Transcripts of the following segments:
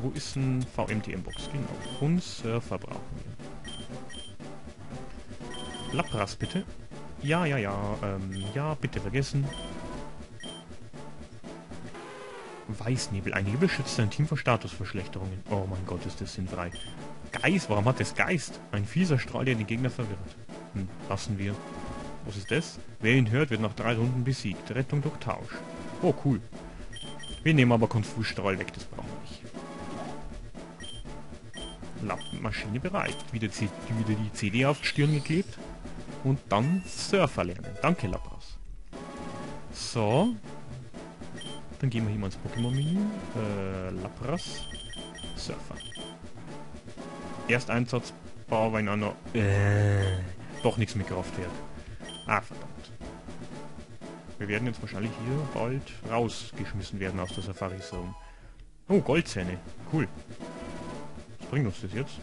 Wo ist ein VMTM-Box? Genau. Und Surfer brauchen wir. Lapras bitte. Ja. Ja, bitte vergessen. Weißnebel. Ein Nebel schützt sein Team vor Statusverschlechterungen. Oh mein Gott, ist das sinnfrei. Geist, warum hat das Geist? Ein fieser Strahl, der den Gegner verwirrt. Hm, lassen wir. Was ist das? Wer ihn hört, wird nach 3 Runden besiegt. Rettung durch Tausch. Oh, cool. Wir nehmen aber Konfusstrahl weg, das brauchen wir nicht. Lappenmaschine bereit. Wieder die CD auf die Stirn geklebt. Und dann Surfer lernen. Danke, Lapras. So. Dann gehen wir hier mal ins Pokémon-Menü. Lapras. Surfer. Ersteinsatz. Bau beieinander. Doch nichts mit Kraftwerk. Ah, verdammt. Wir werden jetzt wahrscheinlich hier bald rausgeschmissen werden aus der Safari-Zone. Oh, Goldzähne. Cool. Was bringt uns das jetzt?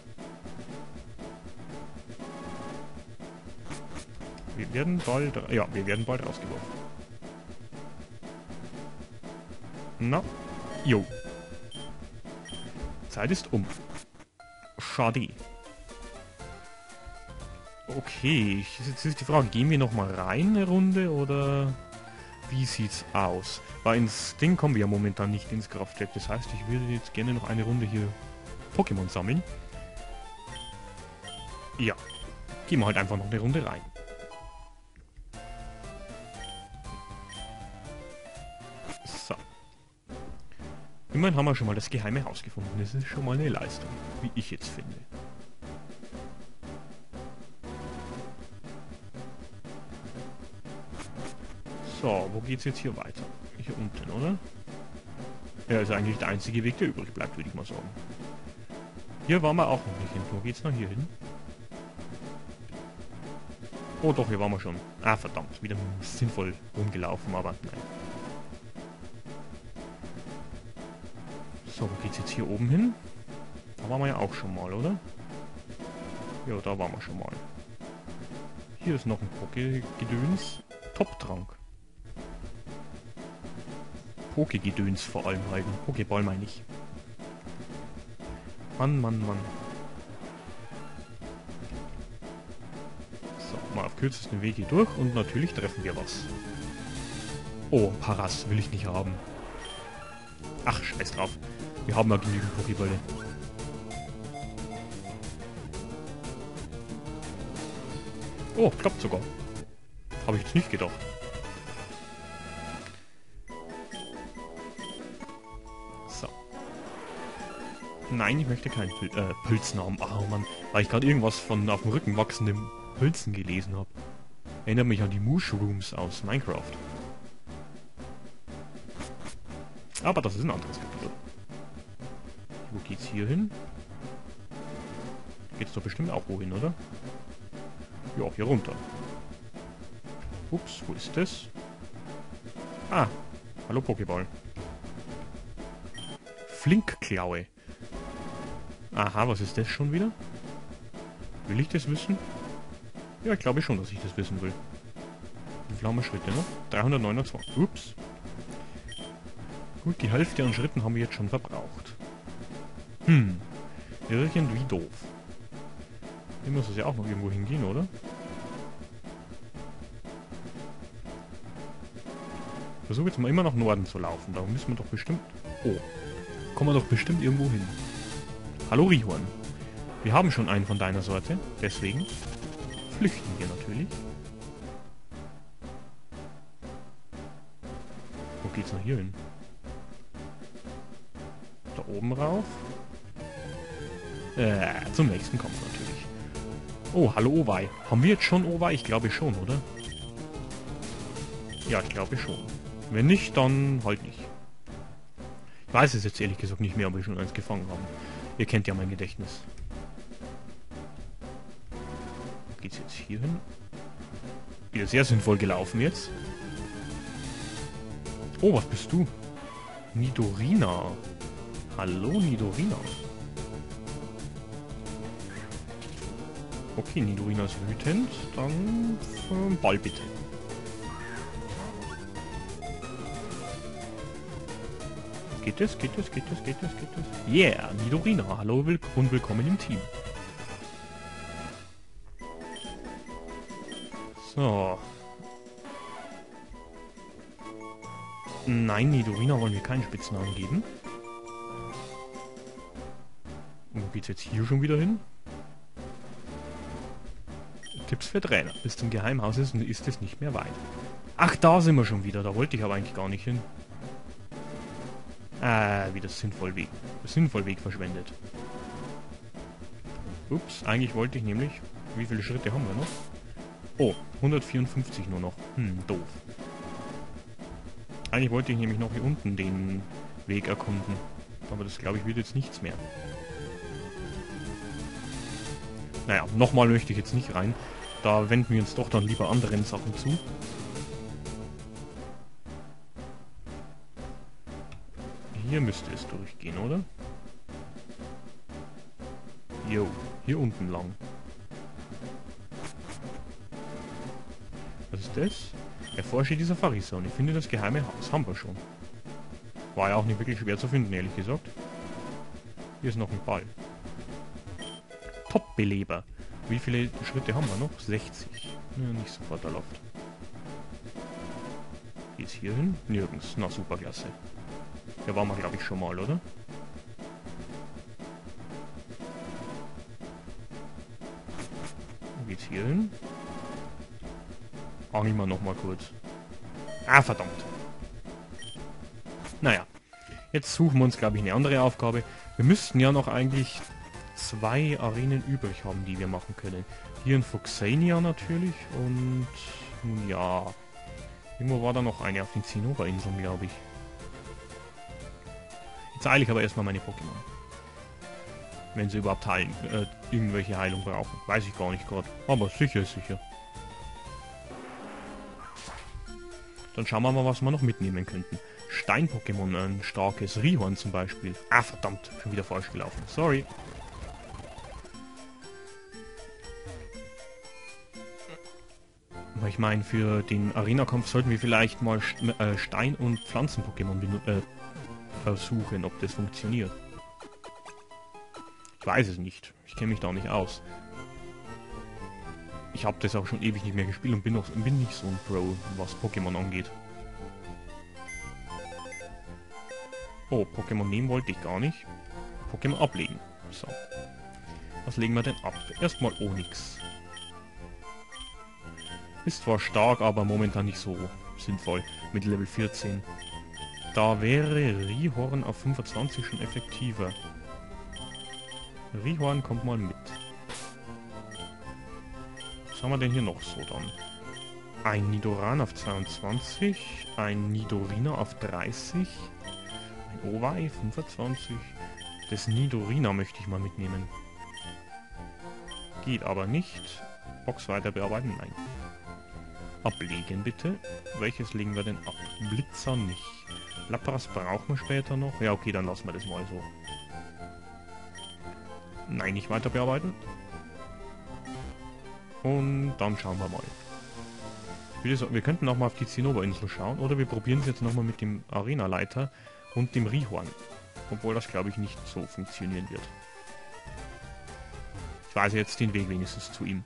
Wir werden bald... Ja, wir werden bald rausgeworfen. Na. Jo. Zeit ist um. Schade. Okay, jetzt ist die Frage, gehen wir nochmal rein eine Runde oder wie sieht's aus? Weil ins Ding kommen wir ja momentan nicht ins Kraftwerk. Das heißt, ich würde jetzt gerne noch eine Runde hier Pokémon sammeln. Ja, gehen wir halt einfach noch eine Runde rein. So. Immerhin haben wir schon mal das geheime Haus gefunden. Das ist schon mal eine Leistung, wie ich jetzt finde. So, wo geht's jetzt hier weiter? Hier unten, oder? Ja, ist eigentlich der einzige Weg, der übrig bleibt, würde ich mal sagen. Hier waren wir auch noch nicht hin. Wo geht's noch hier hin? Oh doch, hier waren wir schon. Ah, verdammt, wieder sinnvoll rumgelaufen, aber nein. So, wo geht's jetzt hier oben hin? Da waren wir ja auch schon mal, oder? Ja, da waren wir schon mal. Hier ist noch ein Poké-Gedöns. Top-Trank. Poké-Gedöns vor allem halt. Pokéball meine ich. Mann. So, mal auf kürzesten Weg hier durch und natürlich treffen wir was. Oh, Paras will ich nicht haben. Ach, scheiß drauf. Wir haben ja genügend Pokébälle. Oh, klappt sogar. Habe ich jetzt nicht gedacht. Nein, ich möchte keinen Pilznamen. Oh Mann, weil ich gerade irgendwas von auf dem Rücken wachsenden Pilzen gelesen habe. Erinnert mich an die Mushrooms aus Minecraft. Aber das ist ein anderes Kapitel. Wo geht's hier hin? Geht's doch bestimmt auch wohin, oder? Ja, hier runter. Ups, wo ist das? Ah, hallo Pokéball. Flinkklaue. Aha, was ist das schon wieder? Will ich das wissen? Ja, ich glaube schon, dass ich das wissen will. Die Flammen-Schritte, ne? 329. Ups. Gut, die Hälfte an Schritten haben wir jetzt schon verbraucht. Hm. Irgendwie doof. Hier muss es ja auch noch irgendwo hingehen, oder? Ich versuche jetzt mal immer nach Norden zu laufen. Da müssen wir doch bestimmt... Oh. Kommen wir doch bestimmt irgendwo hin. Hallo Rihorn. Wir haben schon einen von deiner Sorte, deswegen flüchten wir natürlich. Wo geht's noch hier hin? Da oben rauf. Zum nächsten kommt natürlich. Oh, hallo Owei. Haben wir jetzt schon Owei? Ich glaube schon, oder? Ja, ich glaube schon. Wenn nicht, dann halt nicht. Ich weiß es jetzt ehrlich gesagt nicht mehr, ob wir schon eins gefangen haben. Ihr kennt ja mein Gedächtnis. Geht's jetzt hier hin? Wieder sehr sinnvoll gelaufen jetzt. Oh, was bist du? Nidorina. Hallo, Nidorina. Okay, Nidorina ist wütend. Dann Ball bitte. Geht es? Yeah, Nidorina, hallo und willkommen im Team. So. Nein, Nidorina wollen wir keinen Spitznamen geben. Und geht's jetzt hier schon wieder hin? Tipps für Trainer. Bis zum Geheimhaus ist es nicht mehr weit. Ach, da sind wir schon wieder. Da wollte ich aber eigentlich gar nicht hin. Wie das Sinnvollweg verschwendet. Ups, eigentlich wollte ich nämlich... Wie viele Schritte haben wir noch? Oh, 154 nur noch. Hm, doof. Eigentlich wollte ich nämlich noch hier unten den Weg erkunden. Aber das, glaube ich, wird jetzt nichts mehr. Naja, nochmal möchte ich jetzt nicht rein. Da wenden wir uns doch dann lieber anderen Sachen zu. Hier müsste es durchgehen, oder? Jo, hier unten lang. Was ist das? Erforsche die Safari-Zone. Ich finde das geheime Haus. Haben wir schon. War ja auch nicht wirklich schwer zu finden, ehrlich gesagt. Hier ist noch ein Ball. Top-Beleber. Wie viele Schritte haben wir noch? 60. Ja, nicht so vorteilhaft. Geht's hier hin? Nirgends. Na, super klasse. Da waren wir, glaube ich, schon mal, oder? Geht's hier hin? Angeln wir nochmal kurz. Ah, verdammt. Naja. Jetzt suchen wir uns, glaube ich, eine andere Aufgabe. Wir müssten ja noch eigentlich... 2 Arenen übrig haben, die wir machen können. Hier in Fuchsania natürlich und... ja... Irgendwo war da noch eine auf den Zinnoberinseln, glaube ich. Jetzt eile ich aber erstmal meine Pokémon. Wenn sie überhaupt heilen, irgendwelche Heilung brauchen. Weiß ich gar nicht gerade. Aber sicher ist sicher. Dann schauen wir mal, was wir noch mitnehmen könnten. Stein-Pokémon, ein starkes Rihorn zum Beispiel. Ah, verdammt, schon wieder falsch gelaufen. Sorry. Ich meine, für den Arena-Kampf sollten wir vielleicht mal Stein- und Pflanzen-Pokémon versuchen, ob das funktioniert. Ich weiß es nicht. Ich kenne mich da nicht aus. Ich habe das auch schon ewig nicht mehr gespielt und bin nicht so ein Pro, was Pokémon angeht. Oh, Pokémon nehmen wollte ich gar nicht. Pokémon ablegen. So. Was legen wir denn ab? Erstmal Onix. Ist zwar stark, aber momentan nicht so sinnvoll mit Level 14. Da wäre Rihorn auf 25 schon effektiver. Rihorn kommt mal mit. Was haben wir denn hier noch so dann? Ein Nidoran auf 22, ein Nidorina auf 30, ein Owei 25. Das Nidorina möchte ich mal mitnehmen. Geht aber nicht. Box weiter bearbeiten? Nein. Ablegen bitte. Welches legen wir denn ab? Blitzer nicht. Lapras brauchen wir später noch. Ja, okay, dann lassen wir das mal so. Nein, nicht weiter bearbeiten. Und dann schauen wir mal. Wir könnten nochmal auf die Zinnoberinsel schauen. Oder wir probieren es jetzt nochmal mit dem Arena-Leiter und dem Rihorn. Obwohl das, glaube ich, nicht so funktionieren wird. Ich weiß jetzt den Weg wenigstens zu ihm.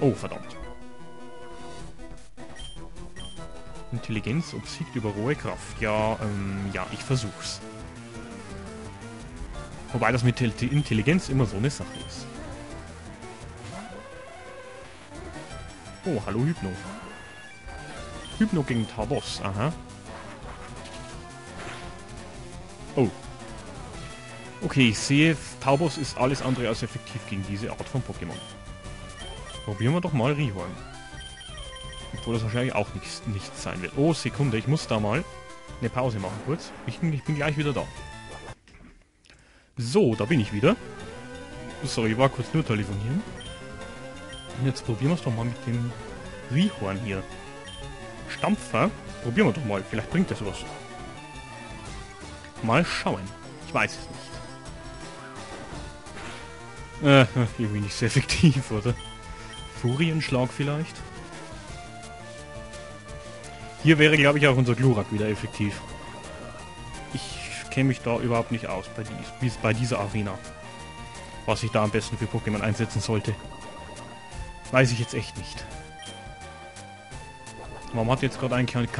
Oh, verdammt. Intelligenz obsiegt über rohe Kraft. Ja, ja, ich versuch's. Wobei das mit Intelligenz immer so eine Sache ist. Oh, hallo Hypno. Hypno gegen Tauros, aha. Oh. Okay, ich sehe, Tauros ist alles andere als effektiv gegen diese Art von Pokémon. Probieren wir doch mal Rihorn. Obwohl das wahrscheinlich auch nichts sein wird. Oh, Sekunde, ich muss da mal eine Pause machen kurz. Ich bin gleich wieder da. So, da bin ich wieder. Sorry, ich war kurz nur telefonieren. Und jetzt probieren wir es doch mal mit dem Rihorn hier. Stampfer, probieren wir doch mal. Vielleicht bringt das was. Mal schauen. Ich weiß es nicht. Irgendwie nicht sehr effektiv, oder? Furienschlag vielleicht? Hier wäre, glaube ich, auch unser Glurak wieder effektiv. Ich kenne mich da überhaupt nicht aus, bei dieser Arena. Was ich da am besten für Pokémon einsetzen sollte. Weiß ich jetzt echt nicht. Warum hat jetzt gerade eigentlich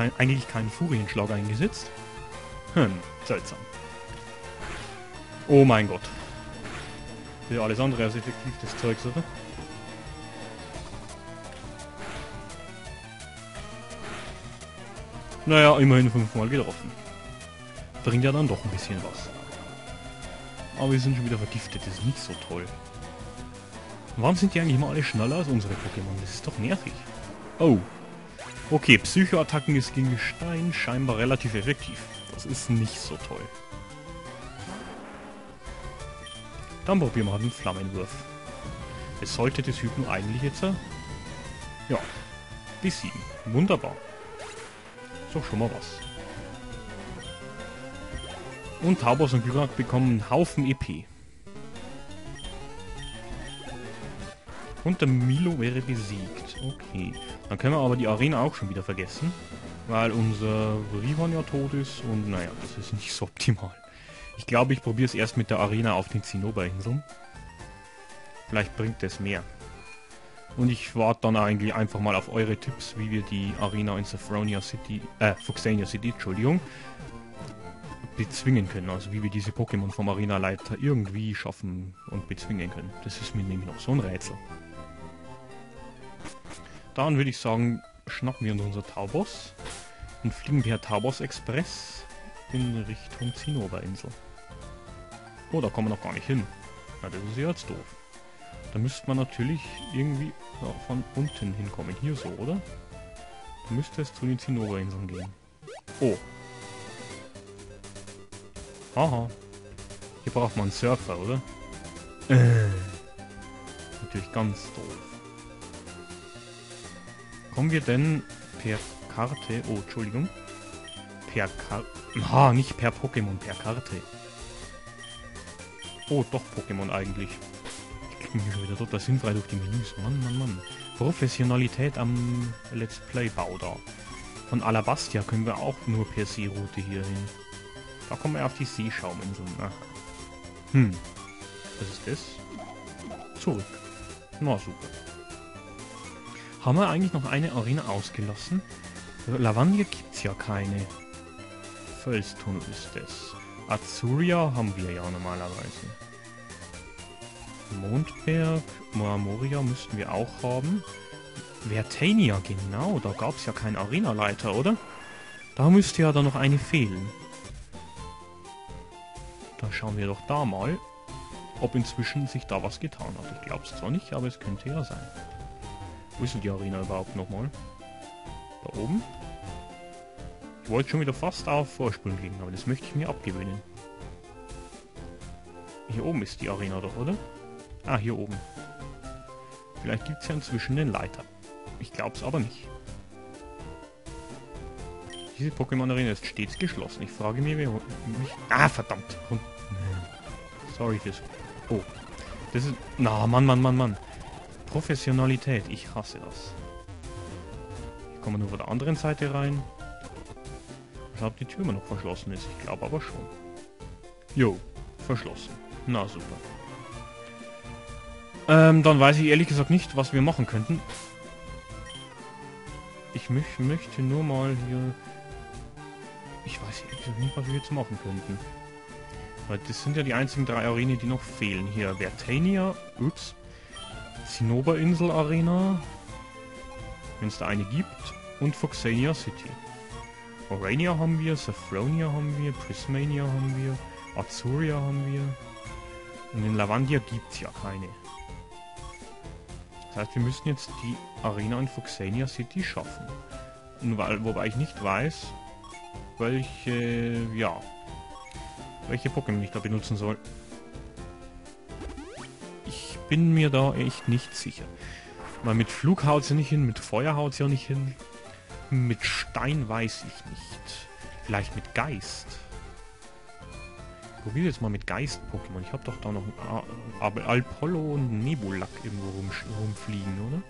keinen Furienschlag eingesetzt? Hm, seltsam. Oh mein Gott. Für alles andere als effektiv das Zeugs, oder? Naja, immerhin 5-mal getroffen. Bringt ja dann doch ein bisschen was. Aber wir sind schon wieder vergiftet, das ist nicht so toll. Warum sind die eigentlich mal alle schneller als unsere Pokémon? Das ist doch nervig. Oh. Okay, Psychoattacken ist gegen Gestein scheinbar relativ effektiv. Das ist nicht so toll. Dann probieren wir mal den Flammenwurf. Es sollte das Hypno eigentlich jetzt... Ja. Besiegen. Wunderbar. Ist doch schon mal was. Und Tauros und Glurak bekommen einen Haufen EP. Und der Milo wäre besiegt. Okay. Dann können wir aber die Arena auch schon wieder vergessen. Weil unser Rihorn ja tot ist. Und naja, das ist nicht so optimal. Ich glaube, ich probiere es erst mit der Arena auf den Zinnoberinseln. Vielleicht bringt das mehr. Und ich warte dann eigentlich einfach mal auf eure Tipps, wie wir die Arena in Safari-Zone City, Fuchsania City, Entschuldigung, bezwingen können, also wie wir diese Pokémon vom Arena-Leiter irgendwie schaffen und bezwingen können. Das ist mir nämlich noch so ein Rätsel. Dann würde ich sagen, schnappen wir uns unser Tauros und fliegen per Tauros-Express in Richtung Zinnoberinsel. Oh, da kommen wir noch gar nicht hin. Na, das ist ja jetzt doof. Da müsste man natürlich irgendwie von unten hinkommen. Hier so, oder? Da müsste es zu den Zinnoberinseln gehen. Oh. Aha. Hier braucht man einen Surfer, oder? Natürlich ganz doof. Kommen wir denn per Karte... Oh, Entschuldigung. Per Karte... Ah, nicht per Pokémon, per Karte. Oh, doch Pokémon eigentlich. Ich bin schon wieder total sinnfrei durch die Menüs. Mann, Mann, Mann. Professionalität am Let's Play-Bau da. Von Alabastia können wir auch nur per Seeroute hier hin. Da kommen wir auf die Seeschauminseln. Aha. Hm. Was ist das? Zurück. Na super. Haben wir eigentlich noch eine Arena ausgelassen? Lavandia gibt's ja keine. Felsstunnel ist das. Azuria haben wir ja normalerweise. Mondberg, Moamoria müssten wir auch haben. Vertania, genau. Da gab's ja keinen Arenaleiter, oder? Da müsste ja dann noch eine fehlen. Dann schauen wir doch da mal, ob inzwischen sich da was getan hat. Ich glaube es zwar nicht, aber es könnte ja sein. Wo ist denn die Arena überhaupt nochmal? Da oben? Ich wollte schon wieder fast auf Vorsprung gehen, aber das möchte ich mir abgewöhnen. Hier oben ist die Arena doch, oder? Ah, hier oben. Vielleicht gibt es ja inzwischen den Leiter. Ich glaube es aber nicht. Diese Pokémon-Arena ist stets geschlossen. Ich frage mich, wer... Ah, verdammt! Und... Sorry fürs... Oh. Das ist... Na, Mann, Mann, Mann, Mann. Professionalität. Ich hasse das. Hier kommen wir nur von der anderen Seite rein. Ich glaube, die Tür immer noch verschlossen ist. Ich glaube aber schon. Jo. Verschlossen. Na, super. Dann weiß ich ehrlich gesagt nicht, was wir machen könnten. Ich möchte nur mal hier... Ich weiß nicht, was wir jetzt machen könnten. Weil das sind ja die einzigen drei Arenen, die noch fehlen. Hier Vertania, ups, Zinnoberinsel Arena, wenn es da eine gibt, und Fuchsania City. Orania haben wir, Saffronia haben wir, Prismania haben wir, Azuria haben wir. Und in Lavandia gibt es ja keine. Das heißt, wir müssen jetzt die Arena in Fuchsania City schaffen. Wobei ich nicht weiß, welche Pokémon ich da benutzen soll. Ich bin mir da echt nicht sicher. Weil mit Flug haut sie nicht hin, mit Feuer haut sie ja nicht hin. Mit Stein weiß ich nicht. Vielleicht mit Geist. Ich probiere jetzt mal mit Geist-Pokémon. Ich habe doch da noch ein Alpollo und Nebulak irgendwo rumfliegen, oder?